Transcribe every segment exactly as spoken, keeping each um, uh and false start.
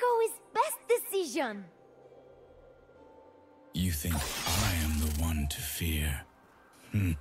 Rico's best decision. You think I am the one to fear? Hmm.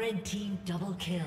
Red team double kill.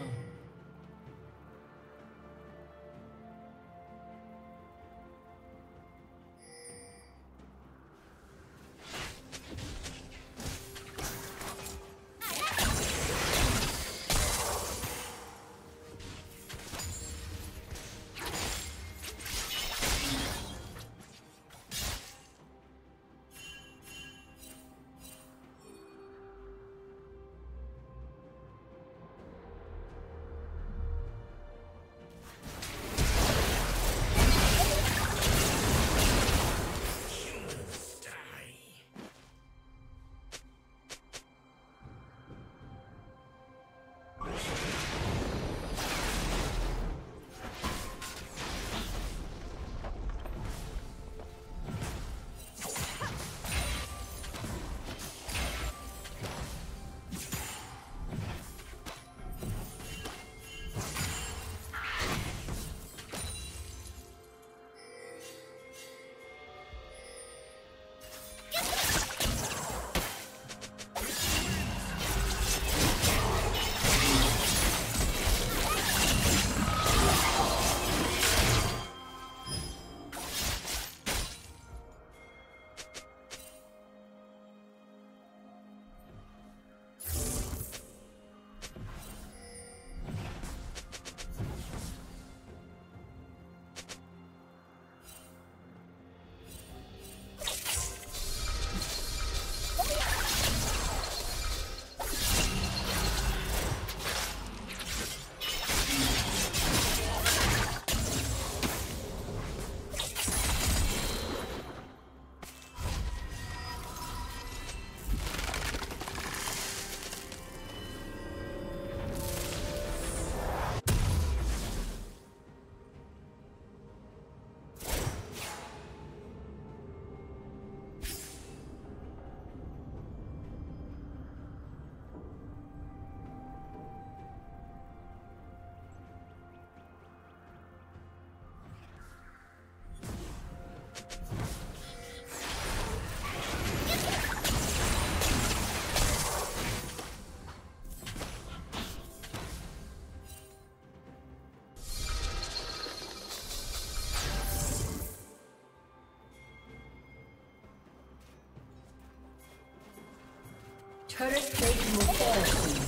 Turret plating will fall soon.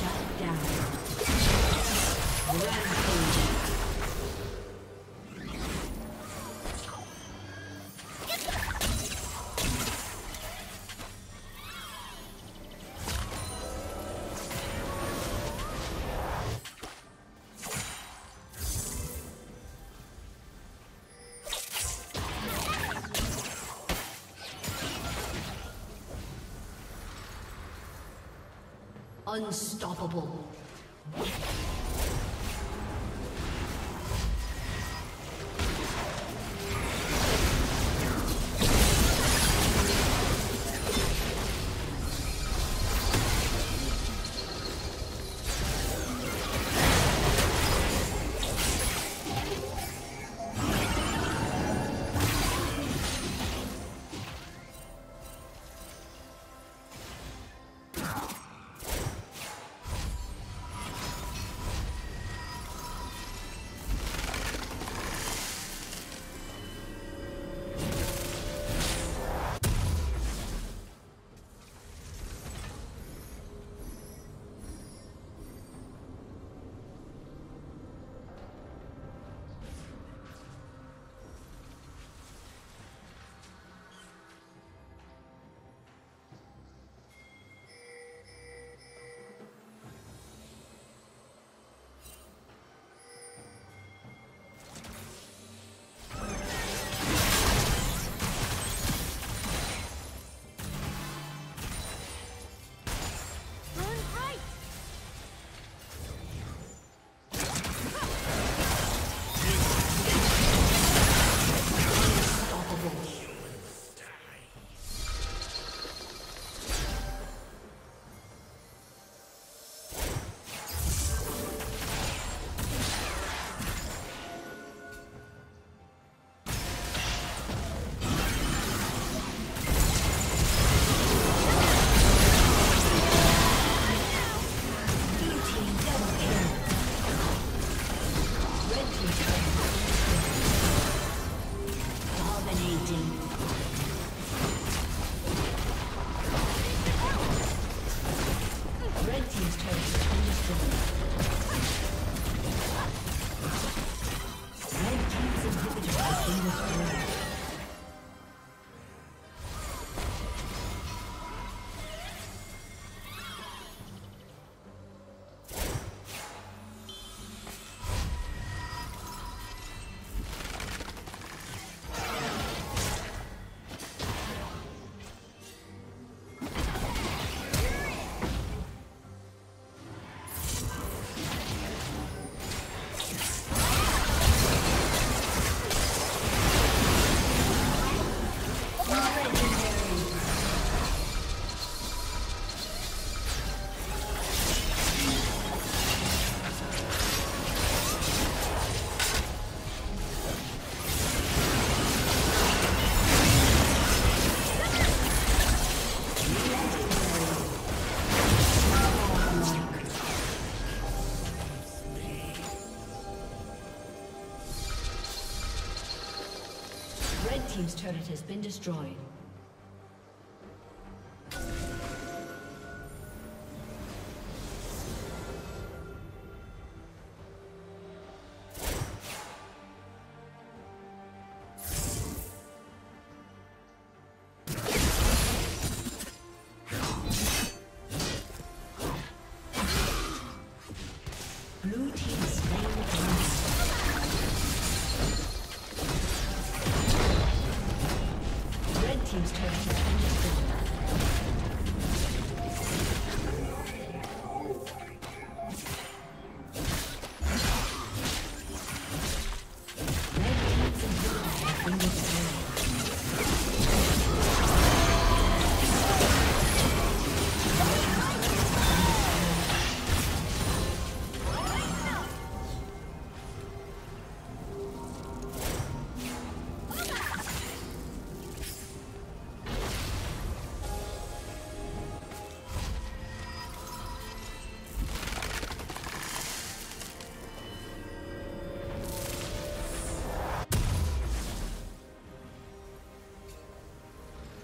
Shut down. Rampage. Unstoppable. team's turret has been destroyed.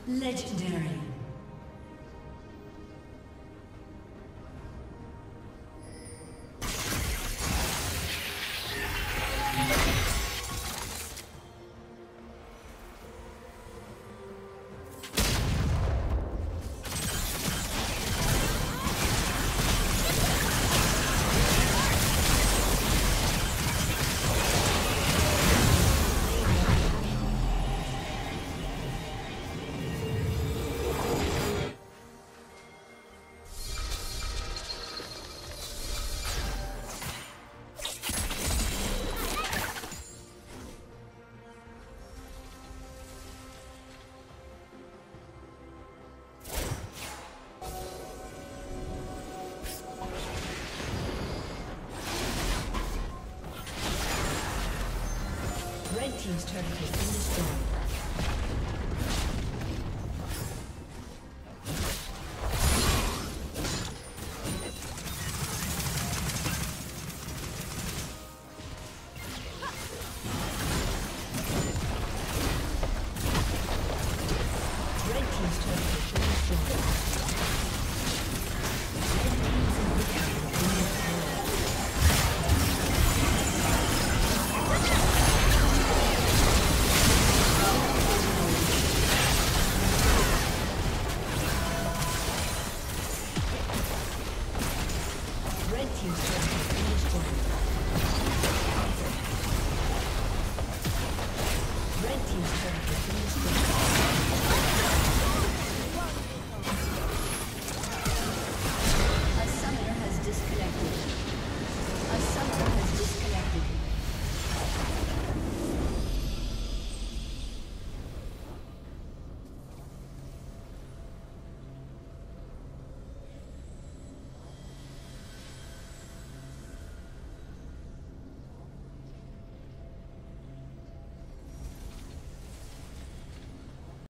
Legendary. Team's turret has been destroyed. Red team's turret has been destroyed.